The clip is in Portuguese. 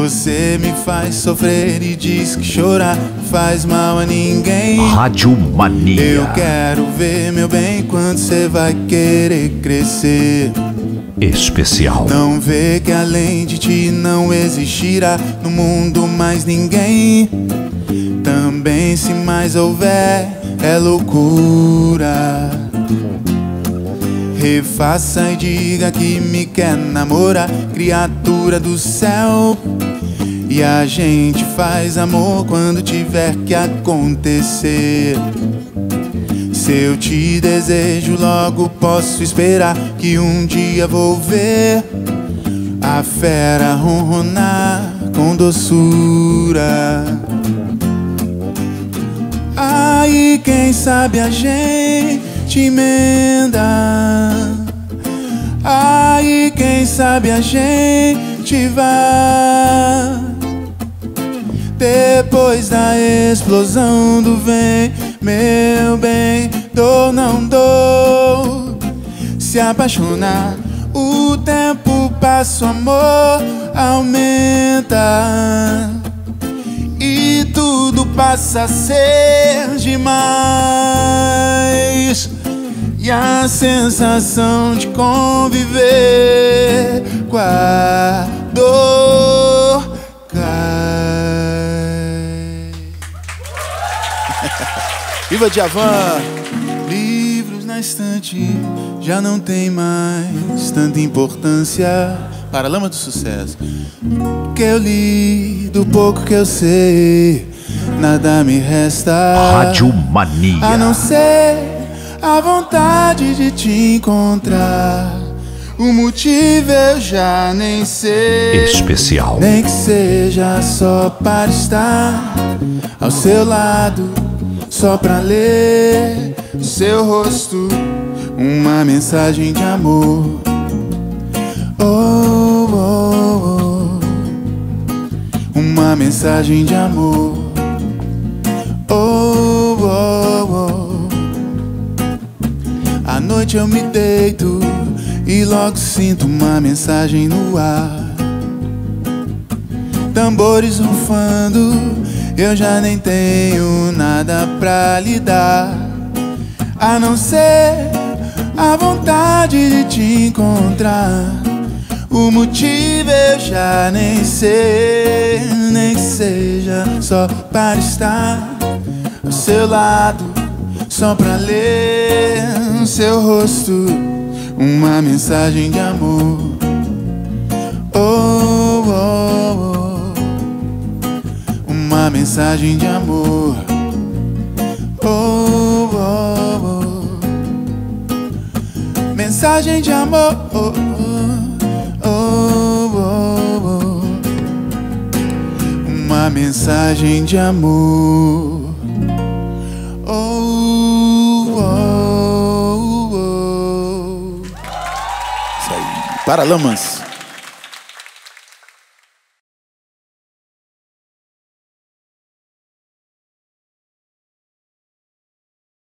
Você me faz sofrer e diz que chorar faz mal a ninguém. Rádio Mania. Eu quero ver, meu bem, quando você vai querer crescer. Especial. Não vê que além de ti não existirá no mundo mais ninguém. Também se mais houver é loucura. Refaça e diga que me quer namorar, criatura do céu. E a gente faz amor quando tiver que acontecer. Se eu te desejo, logo posso esperar que um dia vou ver a fera ronronar com doçura. Aí quem sabe a gente emenda. Aí quem sabe a gente vai. Depois da explosão do vem, meu bem, dou não dou. Se apaixonar, o tempo passa, o amor aumenta. E tudo passa a ser demais. E a sensação de conviver com a dor cai. Viva Djavan! Livros na estante já não tem mais tanta importância. Paralamas do Sucesso. Que eu li, do pouco que eu sei, nada me resta. Rádio Mania. A não ser a vontade de te encontrar. O motivo eu já nem sei. Especial. Nem que seja só para estar ao seu lado, só pra ler o seu rosto, uma mensagem de amor. Oh, oh, oh. Uma mensagem de amor. Oh, oh, oh. À noite eu me deito e logo sinto uma mensagem no ar. Tambores rufando, eu já nem tenho nada pra lhe dar. A não ser a vontade de te encontrar. O motivo eu já nem sei. Nem que seja só para estar ao seu lado, só pra ler no seu rosto uma mensagem de amor. Oh, oh, oh. Uma mensagem de amor. Oh, oh, oh. Mensagem de amor. Oh, oh, oh, oh. Uma mensagem de amor. Paralamas.